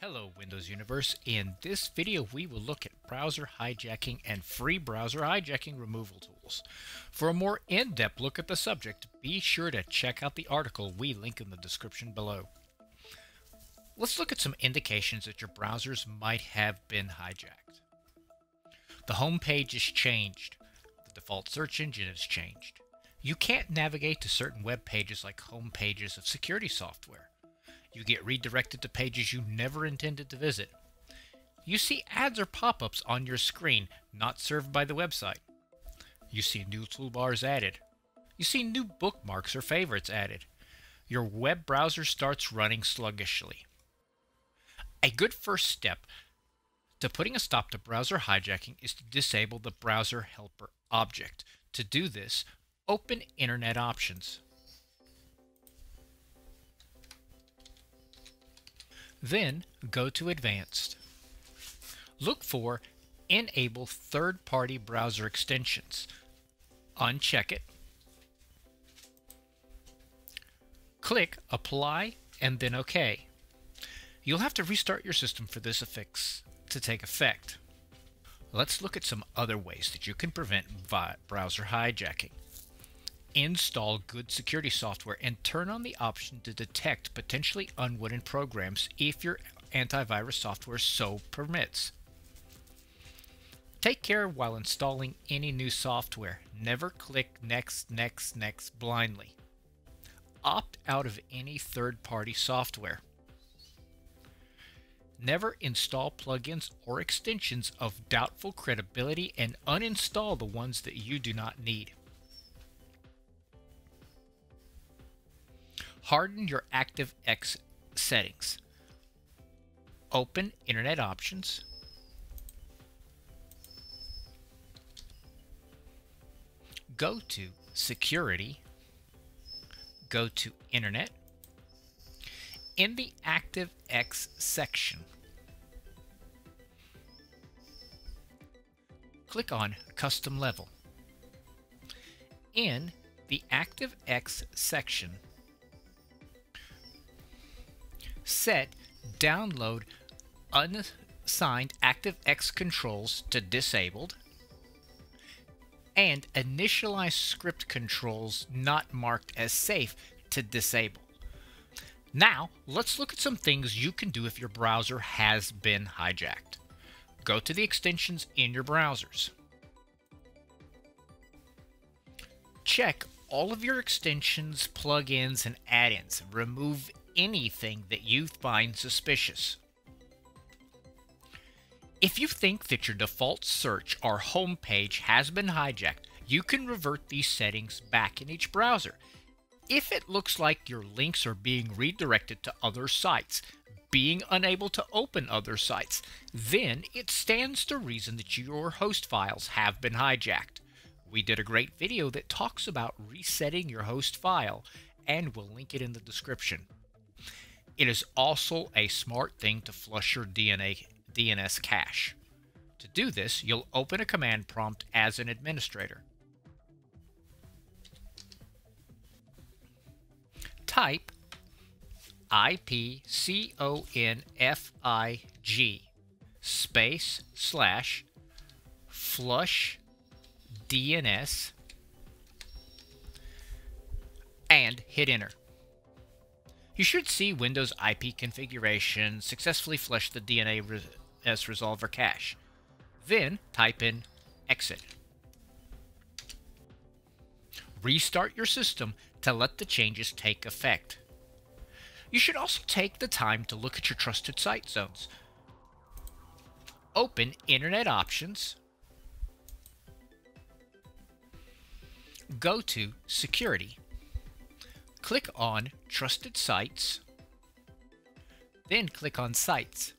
Hello Windows Universe. In this video we will look at browser hijacking and free browser hijacking removal tools. For a more in-depth look at the subject, be sure to check out the article we link in the description below. Let's look at some indications that your browsers might have been hijacked. The home page is changed. The default search engine is changed. You can't navigate to certain web pages like home pages of security software. You get redirected to pages you never intended to visit. You see ads or pop-ups on your screen not served by the website. You see new toolbars added. You see new bookmarks or favorites added. Your web browser starts running sluggishly. A good first step to putting a stop to browser hijacking is to disable the browser helper object. To do this, open Internet Options. Then go to Advanced. Look for Enable Third-Party Browser Extensions. Uncheck it. Click Apply and then OK. You'll have to restart your system for this affix to take effect. Let's look at some other ways that you can prevent browser hijacking. Install good security software and turn on the option to detect potentially unwanted programs if your antivirus software so permits. Take care while installing any new software. Never click next, next, next blindly. Opt out of any third-party software. Never install plugins or extensions of doubtful credibility and uninstall the ones that you do not need. Harden your ActiveX settings. Open Internet Options. Go to Security. Go to Internet. In the ActiveX section, click on Custom Level. In the ActiveX section, set Download Unassigned ActiveX Controls to Disabled and Initialize Script Controls Not Marked as Safe to Disable. Now, let's look at some things you can do if your browser has been hijacked. Go to the extensions in your browsers. Check all of your extensions, plugins, and add-ins. Remove anything that you find suspicious. If you think that your default search or home page has been hijacked, you can revert these settings back in each browser. If it looks like your links are being redirected to other sites, being unable to open other sites, then it stands to reason that your host files have been hijacked. We did a great video that talks about resetting your host file, and we'll link it in the description. It is also a smart thing to flush your DNS cache. To do this, you'll open a command prompt as an administrator. Type ipconfig / flush DNS and hit enter. You should see Windows IP configuration successfully flushed the DNS resolver cache. Then type in exit. Restart your system to let the changes take effect. You should also take the time to look at your trusted site zones. Open Internet Options. Go to Security. Click on Trusted Sites, then click on Sites.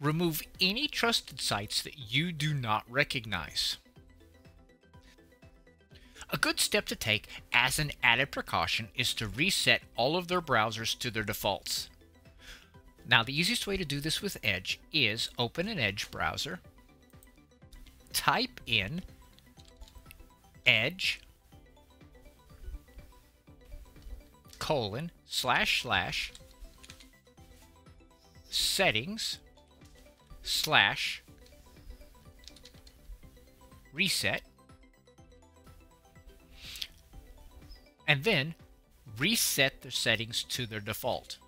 Remove any trusted sites that you do not recognize. A good step to take as an added precaution is to reset all of their browsers to their defaults. Now, the easiest way to do this with Edge is open an Edge browser, type in edge://settings/reset, and then reset the settings to their default.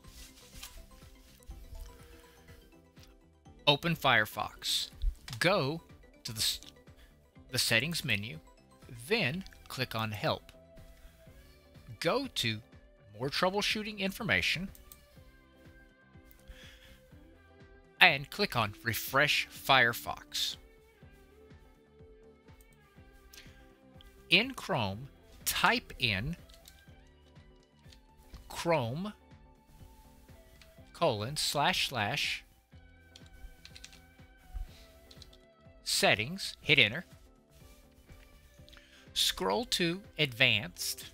Open Firefox. Go to the settings menu, then click on Help. Go to More Troubleshooting Information and click on Refresh Firefox. In Chrome, type in Chrome://settings, hit enter, scroll to Advanced,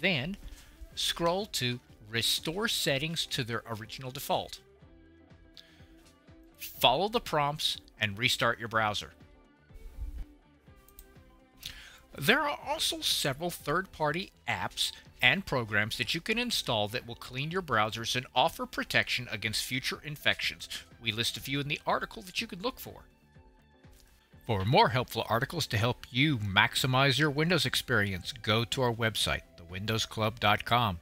then scroll to Restore Settings to their original default. Follow the prompts and restart your browser. There are also several third-party apps and programs that you can install that will clean your browsers and offer protection against future infections. We list a few in the article that you can look for. For more helpful articles to help you maximize your Windows experience, go to our website, thewindowsclub.com.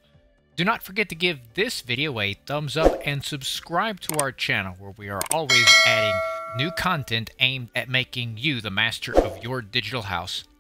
Do not forget to give this video a thumbs up and subscribe to our channel, where we are always adding new content aimed at making you the master of your digital house.